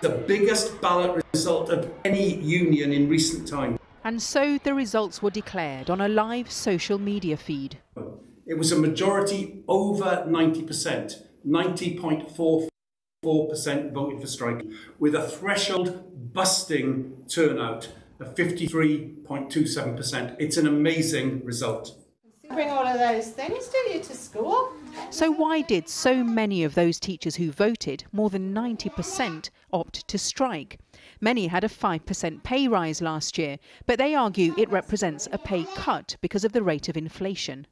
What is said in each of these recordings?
the biggest ballot result of any union in recent times. And so the results were declared on a live social media feed. It was a majority over 90%, 90.44% voted for striking, with a threshold-busting turnout of 53.27%. It's an amazing result. Bring all of those things, do you, to school? So why did so many of those teachers who voted, more than 90%, opt to strike? Many had a 5% pay rise last year, but they argue it represents a pay cut because of the rate of inflation.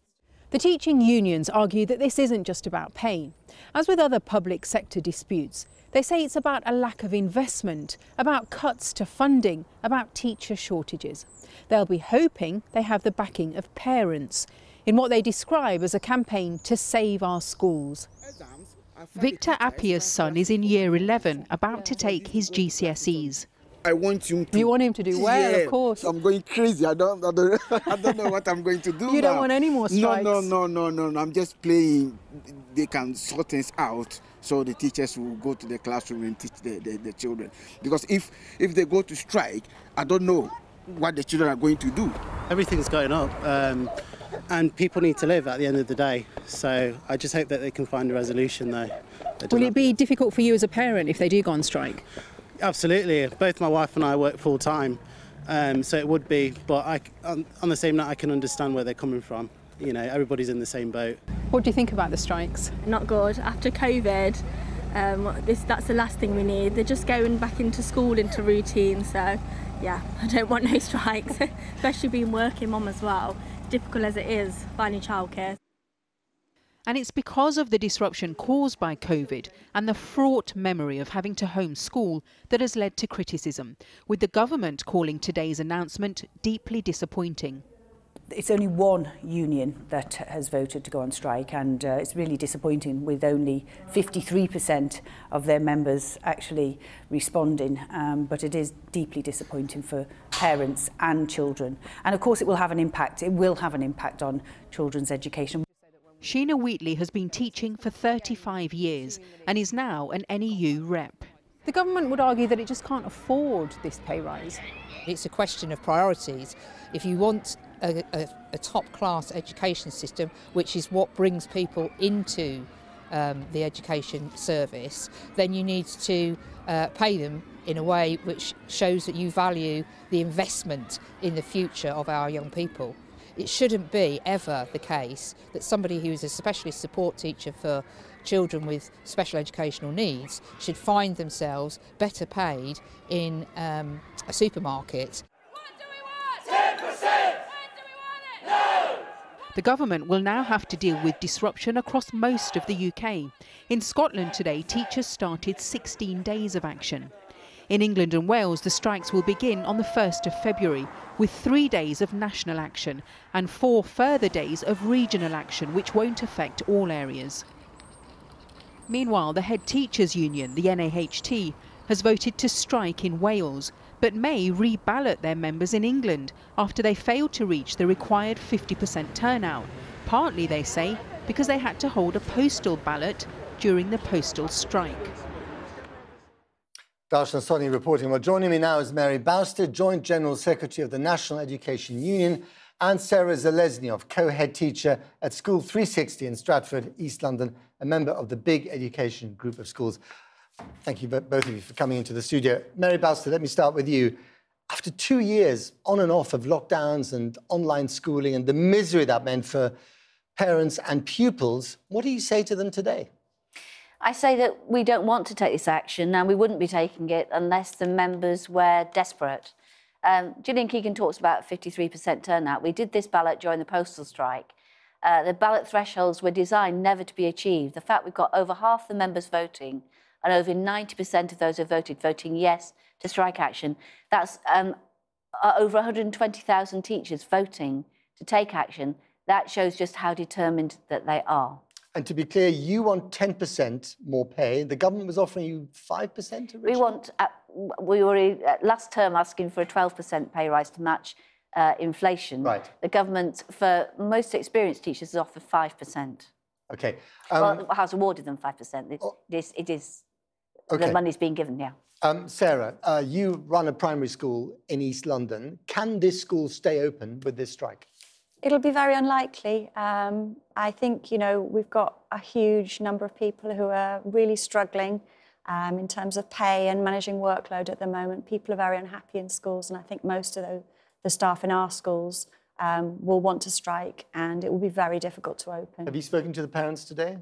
The teaching unions argue that this isn't just about pay. As with other public sector disputes, they say it's about a lack of investment, about cuts to funding, about teacher shortages. They'll be hoping they have the backing of parents in what they describe as a campaign to save our schools. Victor Appiah's son is in year 11, about to take his GCSEs. I want him to... You want him to do well, yeah, of course. I'm going crazy. I don't know what I'm going to do. You don't want any more strikes? No. I'm just playing. They can sort things out, so the teachers will go to the classroom and teach the children. Because if they go to strike, I don't know what the children are going to do. Everything's going up, and people need to live at the end of the day. So I just hope that they can find a resolution, though. Will it be difficult for you as a parent if they do go on strike? Absolutely. Both my wife and I work full-time, so it would be, but on the same note, I can understand where they're coming from. You know, everybody's in the same boat. What do you think about the strikes? Not good. After COVID, that's the last thing we need. They're just going back into school, into routine, so yeah, I don't want no strikes, especially being working mum as well. Difficult as it is, finding childcare. And it's because of the disruption caused by COVID and the fraught memory of having to homeschool that has led to criticism, with the government calling today's announcement deeply disappointing. It's only one union that has voted to go on strike, and it's really disappointing, with only 53% of their members actually responding, but it is deeply disappointing for parents and children. And of course it will have an impact. It will have an impact on children's education. Sheena Wheatley has been teaching for 35 years and is now an NEU rep. The government would argue that it just can't afford this pay rise. It's a question of priorities. If you want a top-class education system, which is what brings people into the education service, then you need to pay them in a way which shows that you value the investment in the future of our young people. It shouldn't be ever the case that somebody who is a specialist support teacher for children with special educational needs should find themselves better paid in a supermarket. What do we want? 10%! When do we want it? No! The government will now have to deal with disruption across most of the UK. In Scotland today, teachers started 16 days of action. In England and Wales, the strikes will begin on the 1st of February, with 3 days of national action and 4 further days of regional action, which won't affect all areas. Meanwhile, the head teachers' union, the NAHT, has voted to strike in Wales, but may re-ballot their members in England after they failed to reach the required 50% turnout, partly, they say, because they had to hold a postal ballot during the postal strike. Darshana Soni reporting. Well, joining me now is Mary Bousted, Joint General Secretary of the National Education Union, and Sarah Seleznev, co-head teacher at School 360 in Stratford, East London, a member of the Big Education Group of Schools. Thank you, both of you, for coming into the studio. Mary Bousted, let me start with you. After 2 years on and off of lockdowns and online schooling and the misery that meant for parents and pupils, what do you say to them today? I say that we don't want to take this action, and we wouldn't be taking it unless the members were desperate. Gillian Keegan talks about 53% turnout. We did this ballot during the postal strike. The ballot thresholds were designed never to be achieved. The fact we've got over half the members voting and over 90% of those who voted voting yes to strike action, that's over 120,000 teachers voting to take action. That shows just how determined that they are. And to be clear, you want 10% more pay. The government was offering you 5% originally? We were last term asking for a 12% pay rise to match inflation. Right. The government, for most experienced teachers, has offered 5%. OK. Well, has awarded them 5%. It is... Okay. The money's being given, yeah. Sarah, you run a primary school in East London. Can this school stay open with this strike? It'll be very unlikely. I think, you know, we've got a huge number of people who are really struggling in terms of pay and managing workload at the moment. People are very unhappy in schools, and I think most of the staff in our schools will want to strike, and it will be very difficult to open. Have you spoken to the parents today?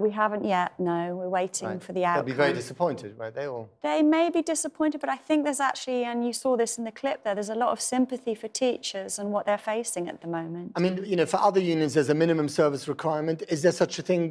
We haven't yet, no. We're waiting for the outcome. They'll be very disappointed, right? They may be disappointed, but I think there's actually, and you saw this in the clip there, there's a lot of sympathy for teachers and what they're facing at the moment. I mean, you know, for other unions, there's a minimum service requirement. Is there such a thing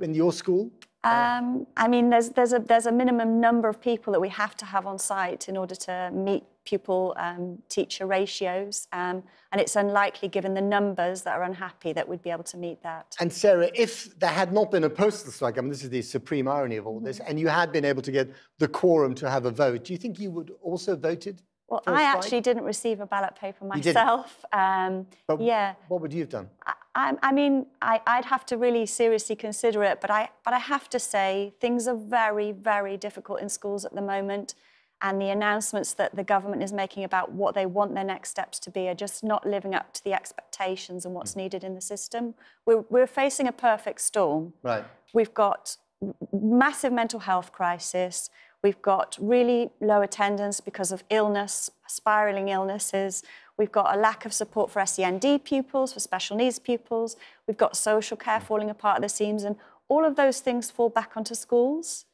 in your school? I mean, there's a minimum number of people that we have to have on site in order to meet pupil-teacher ratios, and it's unlikely, given the numbers that are unhappy, that we'd be able to meet that. And, Sarah, if there had not been a postal strike, I mean, this is the supreme irony of all this, and you had been able to get the quorum to have a vote, do you think you would also have voted? Well, I actually didn't receive a ballot paper myself. But yeah. What would you have done? I mean, I'd have to really seriously consider it, but I have to say things are very, very difficult in schools at the moment, and the announcements that the government is making about what they want their next steps to be are just not living up to the expectations and what's needed in the system. We're facing a perfect storm. Right. We've got massive mental health crisis. We've got really low attendance because of illness, spiralling illnesses. We've got a lack of support for SEND pupils, for special needs pupils. We've got social care falling apart at the seams, and all of those things fall back onto schools.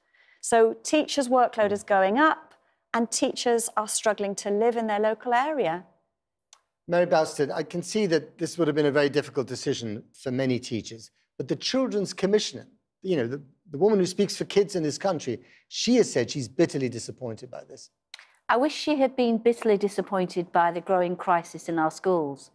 So teachers' workload is going up, and teachers are struggling to live in their local area. Mary Bousted, I can see that this would have been a very difficult decision for many teachers, but the Children's Commissioner, you know, the woman who speaks for kids in this country, she has said she's bitterly disappointed by this. I wish she had been bitterly disappointed by the growing crisis in our schools.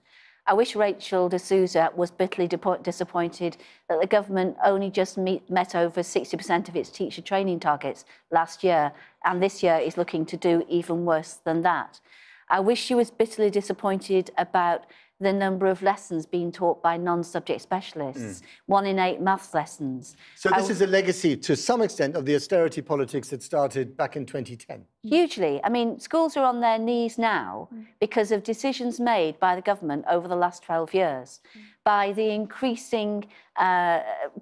I wish Rachel D'Souza was bitterly disappointed that the government only just met over 60% of its teacher training targets last year, and this year is looking to do even worse than that. I wish she was bitterly disappointed about the number of lessons being taught by non-subject specialists, 1 in 8 maths lessons. So this is a legacy, to some extent, of the austerity politics that started back in 2010? Hugely. I mean, schools are on their knees now because of decisions made by the government over the last 12 years, by the increasing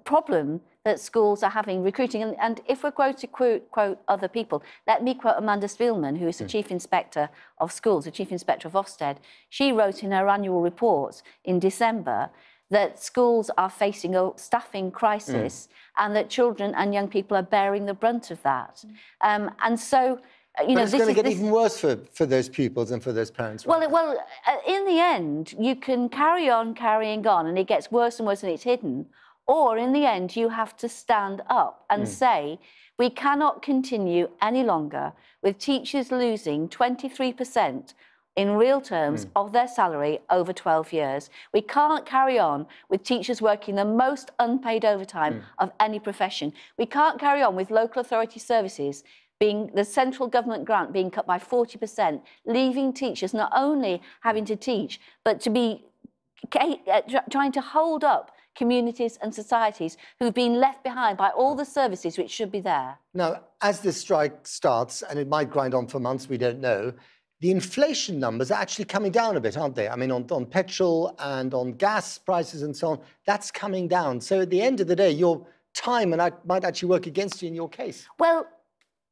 problem that schools are having recruiting. And if we're going to quote other people, let me quote Amanda Spielman, who is the Chief Inspector of Schools, the Chief Inspector of Ofsted. She wrote in her annual report in December that schools are facing a staffing crisis and that children and young people are bearing the brunt of that. And so, you know, it's going to get even worse for those pupils and for those parents. Well, in the end, you can carry on carrying on and it gets worse and worse and it's hidden. Or, in the end, you have to stand up and say, we cannot continue any longer with teachers losing 23% in real terms of their salary over 12 years. We can't carry on with teachers working the most unpaid overtime of any profession. We can't carry on with local authority services being the central government grant being cut by 40%, leaving teachers not only having to teach, but to be trying to hold up communities and societies who've been left behind by all the services which should be there. Now, as this strike starts, and it might grind on for months, we don't know, the inflation numbers are actually coming down a bit, aren't they? I mean, on petrol and on gas prices and so on, that's coming down. So at the end of the day, your time might actually work against you in your case. Well,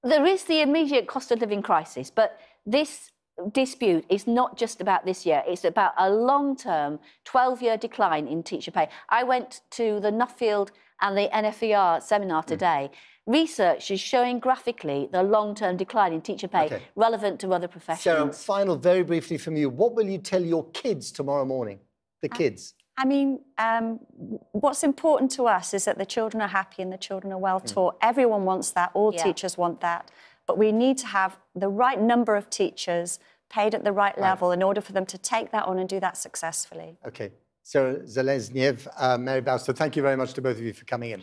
there is the immediate cost of living crisis, but this dispute is not just about this year, it's about a long-term 12-year decline in teacher pay. I went to the Nuffield and the NFER seminar today. Research is showing graphically the long-term decline in teacher pay relevant to other professions. Sarah, final, very briefly from you, what will you tell your kids tomorrow morning, the kids? I mean, what's important to us is that the children are happy and the children are well taught. Everyone wants that, all teachers want that. But we need to have the right number of teachers paid at the right level in order for them to take that on and do that successfully. OK. Sarah Seleznev, Mary Bousted, thank you very much to both of you for coming in.